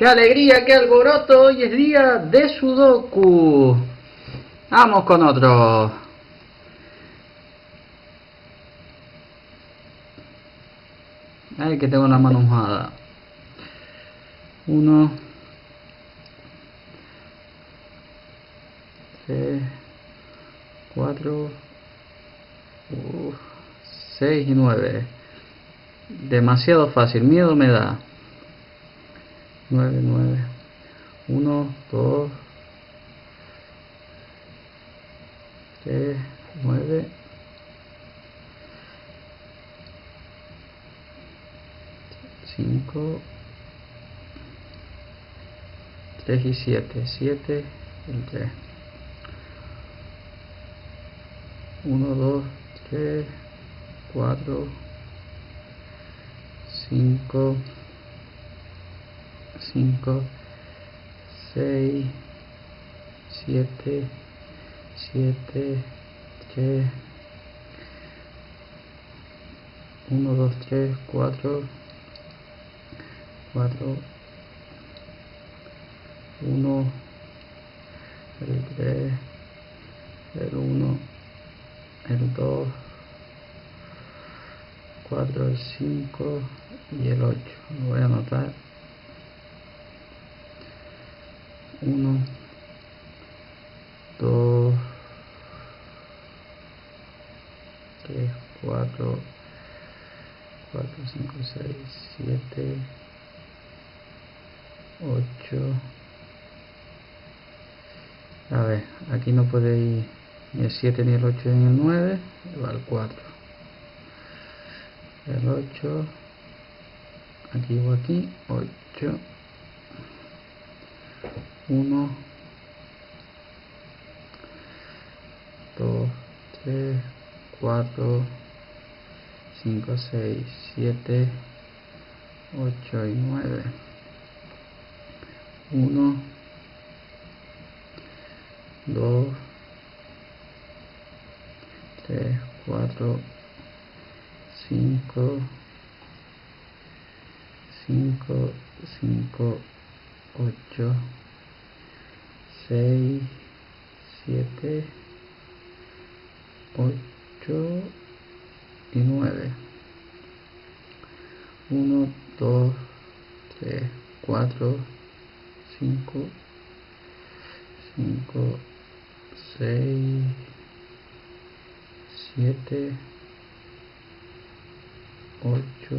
¡Qué alegría, qué alboroto! Hoy es día de Sudoku. Vamos con otro. Ay, que tengo la mano mojada. Uno. Tres. Cuatro. Seis y nueve. Demasiado fácil. Miedo me da. 9, 9, 1, 2, 3, 9, 5, 3 y 7, 7 y 3, 1, 2, 3, 4, 5, 5, 6, 7, 7, 3, 1, 2, 3, 4, 4, 1, el 3, el 1, el 2, 4, el 5 y el 8, lo voy a anotar. 1, 2, 3, 4, 4, 5, 6, 7, 8. A ver, aquí no podéis ni el 7, ni el 8, ni el 9. Va el 4. El 8. Aquí o aquí. 8. 1, 2, 3, 4, 5, 6, 7, 8 y 9. 1, 2, 3, 4, 5, 5, 5, 8. 6, 7, 8 y 9. 1, 2, 3, 4, 5, 5, 6, 7, 8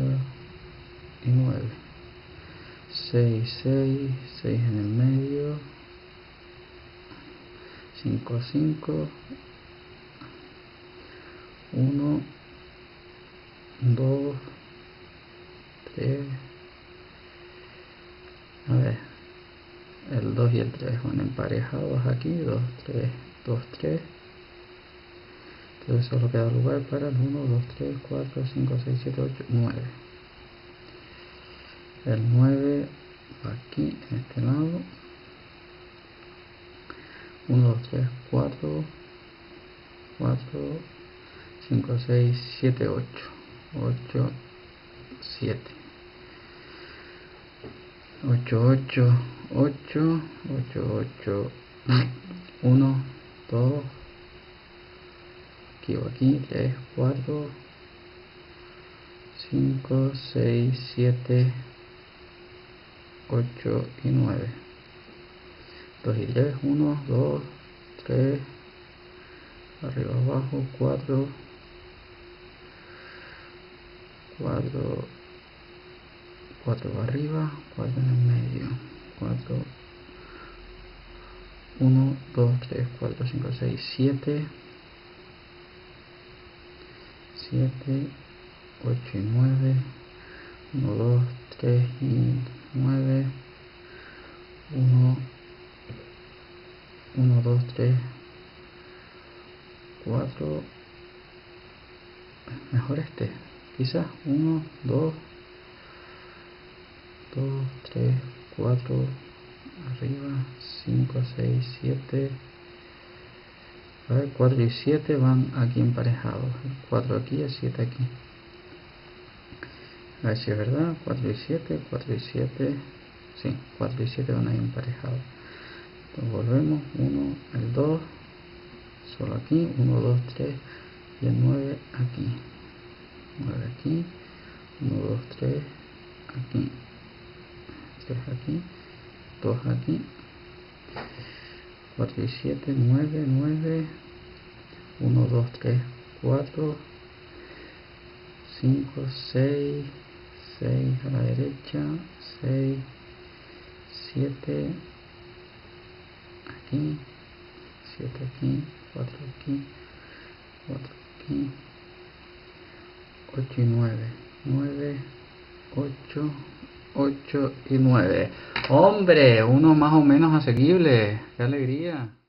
y 9. 6, 6, 6 en el medio. 5, 5, 1, 2, 3, a ver, el 2 y el 3 van emparejados aquí, 2, 3, 2, 3, entonces solo queda lugar para el 1, 2, 3, 4, 5, 6, 7, 8, 9, el 9 va aquí, en este lado, 1, 2, 3, 4, 4, 5, 6, 7, 8, 8, 7, 8, 8, 8, 8, 8, 1, 2, aquí o aquí, 3, 4, 5, 6, 7, 8 y 9. 2 y 3, 1, 2, 3, arriba, abajo, 4, 4, 4 arriba, 4 en el medio, 4, 1, 2, 3, 4, 5, 6, 7, 7, 8 y 9, 1, 2, 3 y 9, 1, 1, 2, 3, 4, mejor este, quizás, 1, 2, 2, 3, 4, arriba, 5, 6, 7, a ver, 4 y 7 van aquí emparejados, 4 aquí, 7 aquí, a ver si es verdad, 4 y 7, 4 y 7, sí, 4 y 7 van a ir emparejados. Entonces volvemos, 1, el 2, solo aquí, 1, 2, 3 y el 9 aquí, 9 aquí, 1, 2, 3 aquí, 3 aquí, 2 aquí, 4 y 7, 9, 9, 1, 2, 3, 4, 5, 6, 6 a la derecha, 6, 7, aquí, 7 aquí, 4 aquí, 4 aquí, 8 y 9, 9, 8, 8 y 9. ¡Hombre! Uno más o menos asequible. ¡Qué alegría!